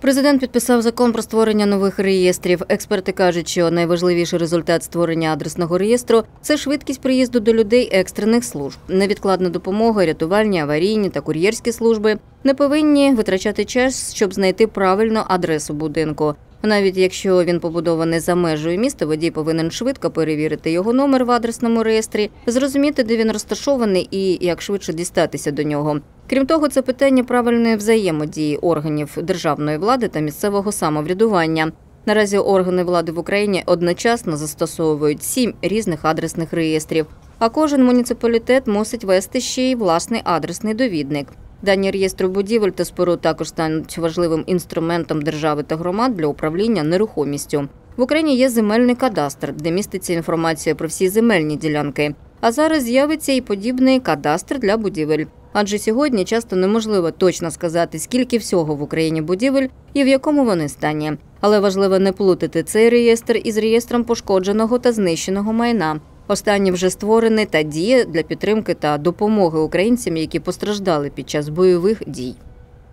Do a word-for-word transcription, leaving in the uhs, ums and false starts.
Президент підписав закон про створення нових реєстрів. Експерти кажуть, що найважливіший результат створення адресного реєстру – це швидкість приїзду до людей екстрених служб. Невідкладна допомога, рятувальні, аварійні та кур'єрські служби не повинні витрачати час, щоб знайти правильну адресу будинку. Навіть якщо він побудований за межею міста, водій повинен швидко перевірити його номер в адресному реєстрі, зрозуміти, де він розташований і як швидше дістатися до нього. Крім того, це питання правильної взаємодії органів державної влади та місцевого самоврядування. Наразі органи влади в Україні одночасно застосовують сім різних адресних реєстрів, а кожен муніципалітет мусить вести ще й власний адресний довідник. Дані реєстру будівель та споруд також стануть важливим інструментом держави та громад для управління нерухомістю. В Україні є земельний кадастр, де міститься інформація про всі земельні ділянки. А зараз з'явиться і подібний кадастр для будівель. Адже сьогодні часто неможливо точно сказати, скільки всього в Україні будівель і в якому вони стані. Але важливо не плутати цей реєстр із реєстром пошкодженого та знищеного майна. Останній вже створений та діє для підтримки та допомоги українцям, які постраждали під час бойових дій.